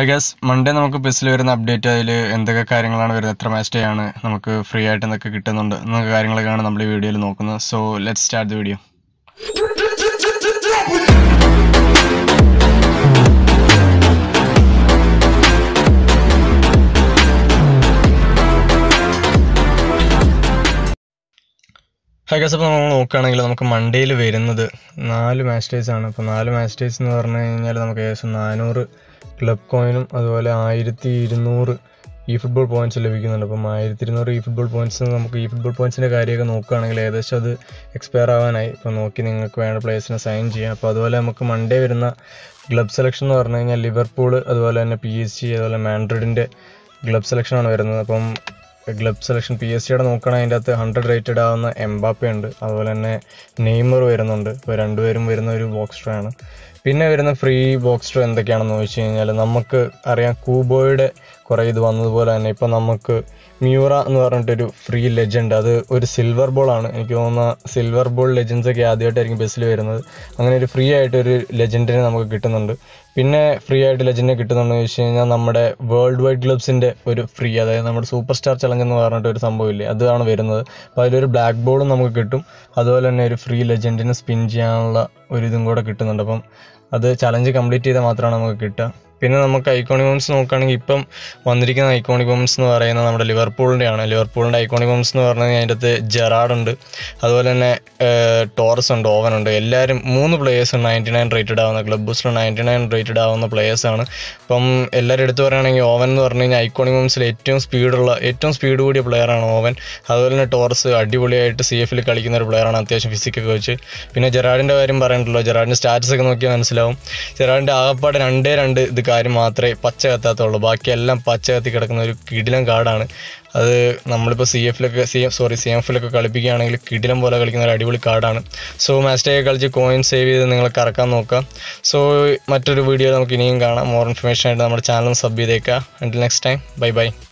I guess Monday we have an update on the video. So let's start the video. Hi guys, we will look at Monday. We will look at 4 match days. 4 match days we will look at 900 club coin and 1200 eFootball points. We will look at 1200 eFootball points. We will look at it expire. We will look at it sign. So, Monday we will look at club selection. Liverpool, PSG, Madrid club selection. Club selection PSG at 100 rated on Mbappe and Neymar Verandu box train. Pinna free box train the Namak Arian Kuboid Koraid Namak Miura free legend other silver ball on silver ball legends a gather taking basically and free legend in Pinna free ad legend worldwide clubs in the free superstar challenge and blackboard and free legend in a spin challenge complete Iconiums no can ipum, one Rican Iconiums no arena, Liverpool and Iconiums no arena, the Gerard and Adolene Torres and Oven and Elarim, Moon players and 99 rated down the club booster 99 rated down the players on Pum Elaritor and Oven or Iconiums 8 speed would a player on Oven, Adolene Torres, Adibulate, CFL Calican player on Athas Physical Coach, Pina Gerard and Varentlo, Gerard and Stats and Slow, Gerard and under Matre, Pachata, Bakellam, Pachati, Kidilan Gardan, Namapa CFL Calipian and Kidilan Bolak in the Radical Cardan. So, Master Culture Coin Save and Karakanoka. So, material video on Kining Ghana, more information at our channel, Subideka. Until next time, bye bye.